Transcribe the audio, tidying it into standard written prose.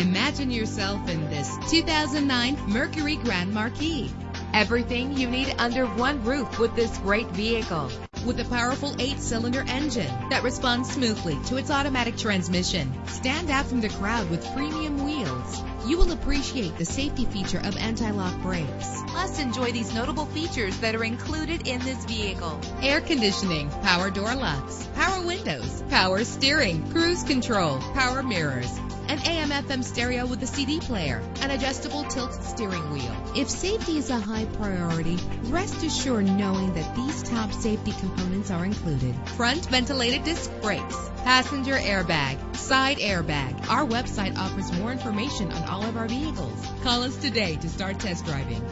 Imagine yourself in this 2009 Mercury Grand Marquis. Everything you need under one roof with this great vehicle. With a powerful 8-cylinder engine that responds smoothly to its automatic transmission. Stand out from the crowd with premium wheels. You will appreciate the safety feature of anti-lock brakes. Plus, enjoy these notable features that are included in this vehicle. Air conditioning, power door locks, power windows, power steering, cruise control, power mirrors, an AM/FM stereo with a CD player, an adjustable tilt steering wheel. If safety is a high priority, rest assured knowing that these top safety components are included. Front ventilated disc brakes, passenger airbag, side airbag. Our website offers more information on all of our vehicles. Call us today to start test driving.